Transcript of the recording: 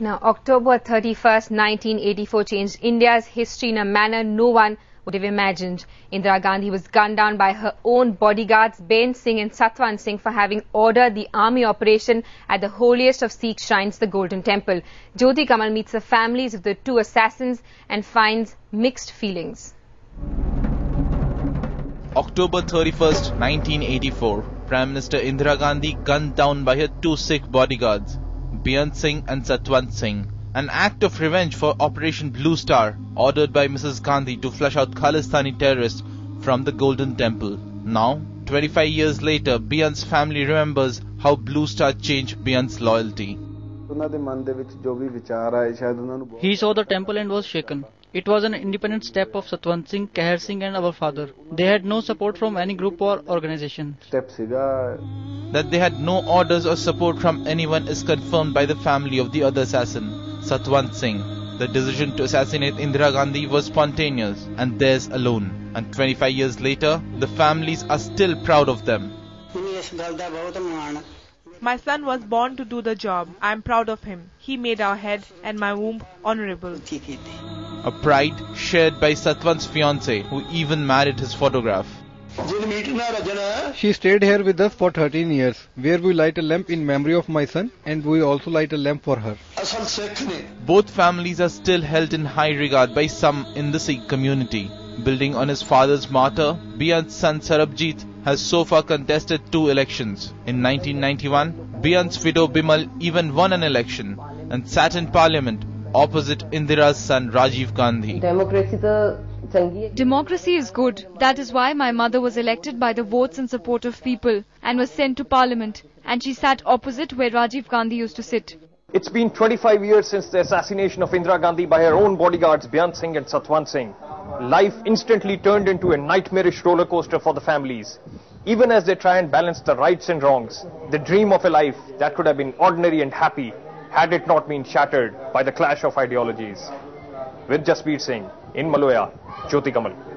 Now, October 31st, 1984 changed India's history in a manner no one would have imagined. Indira Gandhi was gunned down by her own bodyguards, Beant Singh and Satwant Singh, for having ordered the army operation at the holiest of Sikh shrines, the Golden Temple. Jyoti Kamal meets the families of the two assassins and finds mixed feelings. October 31st, 1984, Prime Minister Indira Gandhi gunned down by her two Sikh bodyguards, Beant Singh and Satwant Singh. An act of revenge for Operation Blue Star, ordered by Mrs. Gandhi to flush out Khalistani terrorists from the Golden Temple. Now, 25 years later, Beant's family remembers how Blue Star changed Beant's loyalty. He saw the temple and was shaken. It was an independent step of Satwant Singh, Kehar Singh and our father. They had no support from any group or organization. That they had no orders or support from anyone is confirmed by the family of the other assassin, Satwant Singh. The decision to assassinate Indira Gandhi was spontaneous and theirs alone. And 25 years later, the families are still proud of them. My son was born to do the job. I am proud of him. He made our head and my womb honorable. A pride shared by Satwant's fiancée, who even married his photograph. She stayed here with us for 13 years, where we light a lamp in memory of my son, and we also light a lamp for her. Both families are still held in high regard by some in the Sikh community. Building on his father's martyr, Beant's son Sarabjit has so far contested two elections. In 1991, Beant's widow Bimal even won an election and sat in parliament opposite Indira's son Rajiv Gandhi. Democracy is good. That is why my mother was elected by the votes and support of people and was sent to parliament, and she sat opposite where Rajiv Gandhi used to sit. It's been 25 years since the assassination of Indira Gandhi by her own bodyguards Beant Singh and Satwant Singh. Life instantly turned into a nightmarish roller coaster for the families. Even as they try and balance the rights and wrongs, the dream of a life that could have been ordinary and happy had it not been shattered by the clash of ideologies. With Jasbir Singh, in Maloya, Jyoti Kamal.